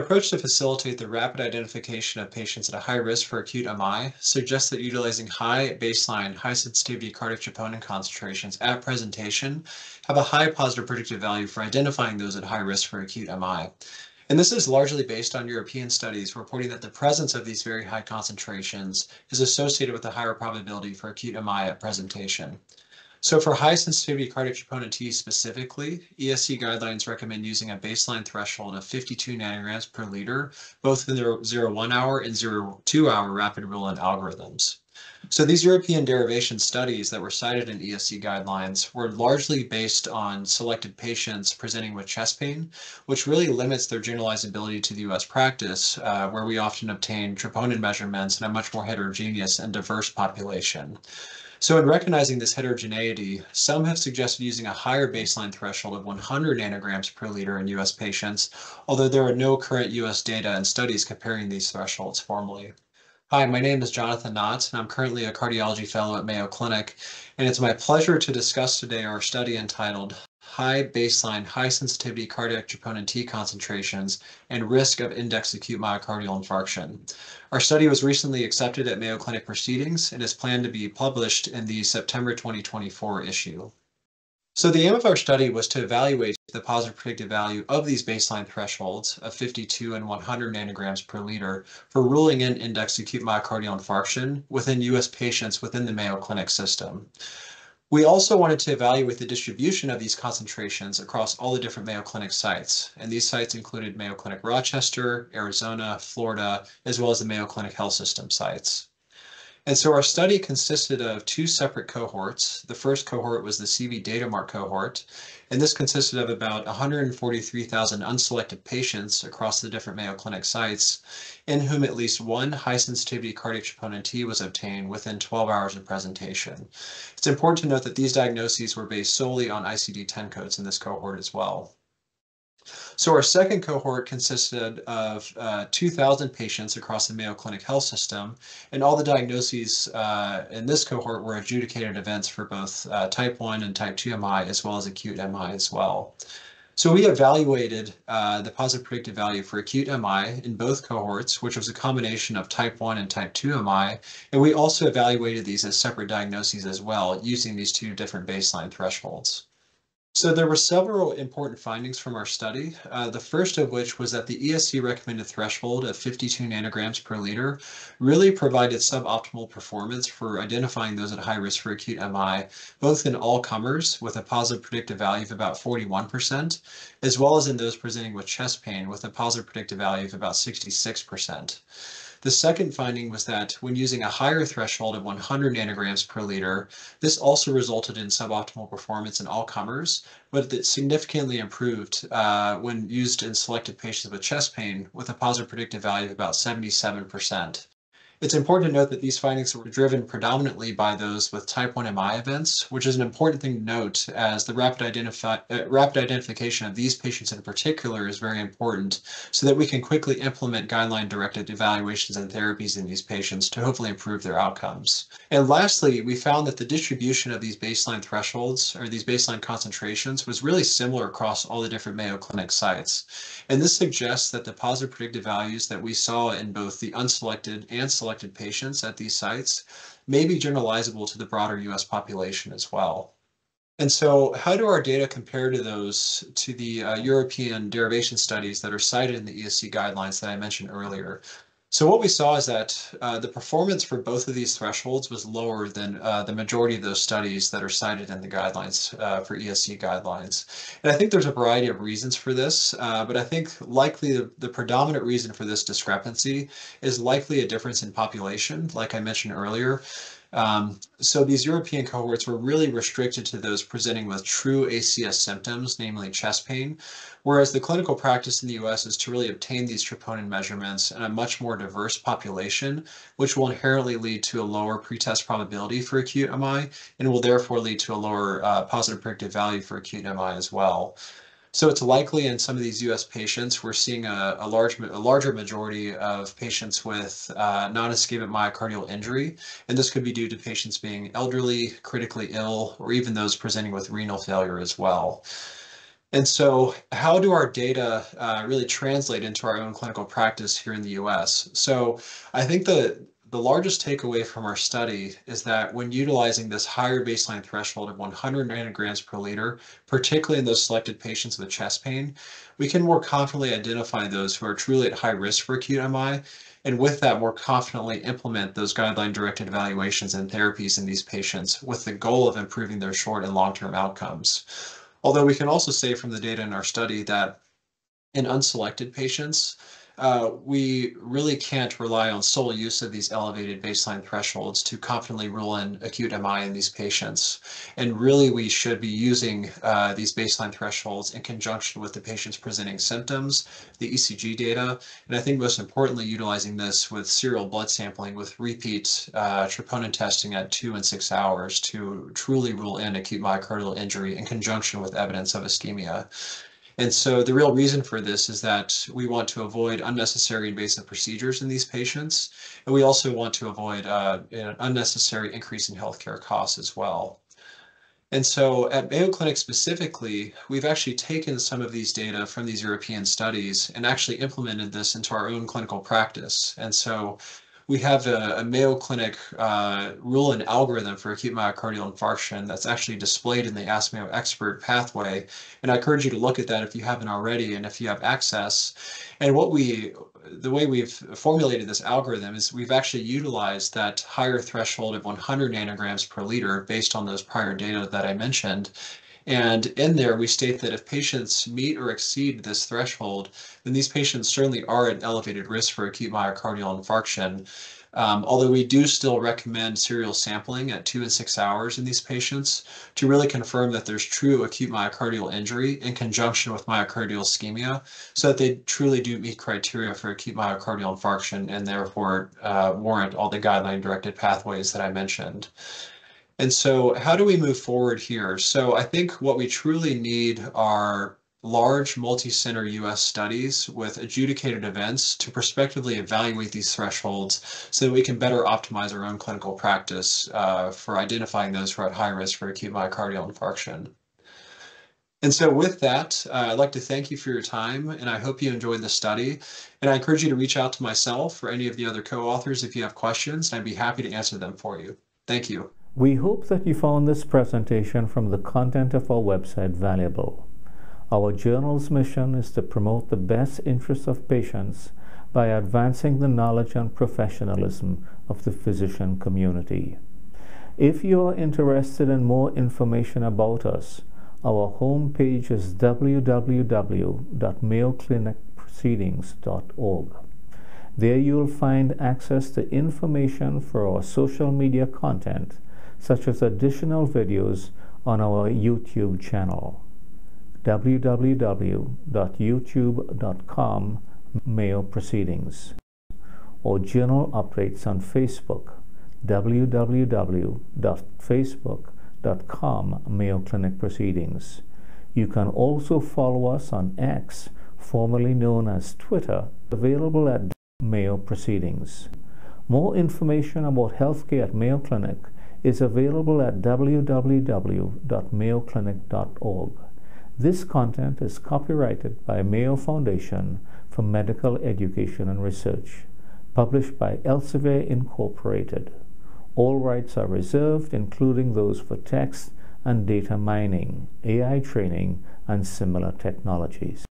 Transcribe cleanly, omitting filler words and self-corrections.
approach to facilitate the rapid identification of patients at a high risk for acute MI suggests that utilizing high baseline, high sensitivity cardiac troponin concentrations at presentation have a high positive predictive value for identifying those at high risk for acute MI. And this is largely based on European studies reporting that the presence of these very high concentrations is associated with a higher probability for acute MI at presentation. So for high sensitivity cardiac troponin T specifically, ESC guidelines recommend using a baseline threshold of 52 nanograms per liter, both in their 0-1 hour and 0-2 hour rapid rule-in algorithms. So these European derivation studies that were cited in ESC guidelines were largely based on selected patients presenting with chest pain, which really limits their generalizability to the U.S. practice, where we often obtain troponin measurements in a much more heterogeneous and diverse population. So in recognizing this heterogeneity, some have suggested using a higher baseline threshold of 100 nanograms per liter in U.S. patients, although there are no current U.S. data and studies comparing these thresholds formally. Hi, my name is Jonathan Knott, and I'm currently a cardiology fellow at Mayo Clinic, and it's my pleasure to discuss today our study entitled High Baseline, High Sensitivity Cardiac Troponin T Concentrations and Risk of Index Acute Myocardial Infarction. Our study was recently accepted at Mayo Clinic Proceedings and is planned to be published in the September 2024 issue. So the aim of our study was to evaluate the positive predictive value of these baseline thresholds of 52 and 100 nanograms per liter for ruling in index acute myocardial infarction within U.S. patients within the Mayo Clinic system. We also wanted to evaluate the distribution of these concentrations across all the different Mayo Clinic sites, and these sites included Mayo Clinic Rochester, Arizona, Florida, as well as the Mayo Clinic Health System sites. And so our study consisted of two separate cohorts. The first cohort was the CV DataMart cohort, and this consisted of about 143,000 unselected patients across the different Mayo Clinic sites, in whom at least one high sensitivity cardiac troponin T was obtained within 12 hours of presentation. It's important to note that these diagnoses were based solely on ICD-10 codes in this cohort as well. So our second cohort consisted of 2,000 patients across the Mayo Clinic Health System, and all the diagnoses in this cohort were adjudicated events for both type 1 and type 2 MI, as well as acute MI as well. So we evaluated the positive predictive value for acute MI in both cohorts, which was a combination of type 1 and type 2 MI, and we also evaluated these as separate diagnoses as well, using these two different baseline thresholds. So there were several important findings from our study, the first of which was that the ESC recommended threshold of 52 nanograms per liter really provided suboptimal performance for identifying those at high risk for acute MI, both in all comers with a positive predictive value of about 41%, as well as in those presenting with chest pain with a positive predictive value of about 66%. The second finding was that when using a higher threshold of 100 nanograms per liter, this also resulted in suboptimal performance in all comers, but it significantly improved when used in selected patients with chest pain with a positive predictive value of about 77%. It's important to note that these findings were driven predominantly by those with type 1 MI events, which is an important thing to note, as the rapid identification of these patients in particular is very important, so that we can quickly implement guideline-directed evaluations and therapies in these patients to hopefully improve their outcomes. And lastly, we found that the distribution of these baseline thresholds, or these baseline concentrations, was really similar across all the different Mayo Clinic sites. And this suggests that the positive predictive values that we saw in both the unselected and selected patients at these sites may be generalizable to the broader U.S. population as well. And so how do our data compare to those, to the European derivation studies that are cited in the ESC guidelines that I mentioned earlier? So what we saw is that the performance for both of these thresholds was lower than the majority of those studies that are cited in the guidelines for ESC guidelines. And I think there's a variety of reasons for this, but I think likely the predominant reason for this discrepancy is likely a difference in population, like I mentioned earlier. So these European cohorts were really restricted to those presenting with true ACS symptoms, namely chest pain, whereas the clinical practice in the U.S. is to really obtain these troponin measurements in a much more diverse population, which will inherently lead to a lower pretest probability for acute MI and will therefore lead to a lower positive predictive value for acute MI as well. So it's likely in some of these U.S. patients, we're seeing a larger majority of patients with non-ischemic myocardial injury, and this could be due to patients being elderly, critically ill, or even those presenting with renal failure as well. And so how do our data really translate into our own clinical practice here in the US? So I think the largest takeaway from our study is that when utilizing this higher baseline threshold of 100 nanograms per liter, particularly in those selected patients with chest pain, we can more confidently identify those who are truly at high risk for acute MI, and with that more confidently implement those guideline-directed evaluations and therapies in these patients with the goal of improving their short and long-term outcomes. Although we can also say from the data in our study that in unselected patients, we really can't rely on sole use of these elevated baseline thresholds to confidently rule in acute MI in these patients. And really, we should be using these baseline thresholds in conjunction with the patient's presenting symptoms, the ECG data, and I think most importantly, utilizing this with serial blood sampling with repeat troponin testing at 2 and 6 hours to truly rule in acute myocardial injury in conjunction with evidence of ischemia. And so the real reason for this is that we want to avoid unnecessary invasive procedures in these patients, and we also want to avoid an unnecessary increase in healthcare costs as well. And so at Mayo Clinic specifically, we've actually taken some of these data from these European studies and actually implemented this into our own clinical practice. And so we have a Mayo Clinic rule and algorithm for acute myocardial infarction that's actually displayed in the Ask Mayo Expert pathway. And I encourage you to look at that if you haven't already and if you have access. And the way we've formulated this algorithm is we've actually utilized that higher threshold of 100 nanograms per liter based on those prior data that I mentioned. And in there, we state that if patients meet or exceed this threshold, then these patients certainly are at elevated risk for acute myocardial infarction. Although we do still recommend serial sampling at 2 and 6 hours in these patients to really confirm that there's true acute myocardial injury in conjunction with myocardial ischemia, so that they truly do meet criteria for acute myocardial infarction and therefore warrant all the guideline-directed pathways that I mentioned. And so how do we move forward here? So I think what we truly need are large multi-center US studies with adjudicated events to prospectively evaluate these thresholds so that we can better optimize our own clinical practice for identifying those who are at high risk for acute myocardial infarction. And so with that, I'd like to thank you for your time, and I hope you enjoyed the study. And I encourage you to reach out to myself or any of the other co-authors if you have questions, and I'd be happy to answer them for you. Thank you. We hope that you found this presentation from the content of our website valuable. Our journal's mission is to promote the best interests of patients by advancing the knowledge and professionalism of the physician community. If you are interested in more information about us, our homepage is www.mayoclinicproceedings.org. There you will find access to information for our social media content, such as additional videos on our YouTube channel, www.youtube.com/Mayo Proceedings, or journal updates on Facebook, www.facebook.com/Mayo Clinic Proceedings. You can also follow us on X, formerly known as Twitter, available at Mayo Proceedings. More information about healthcare at Mayo Clinic is available at www.mayoclinic.org. This content is copyrighted by Mayo Foundation for Medical Education and Research, published by Elsevier Incorporated. All rights are reserved, including those for text and data mining, AI training, and similar technologies.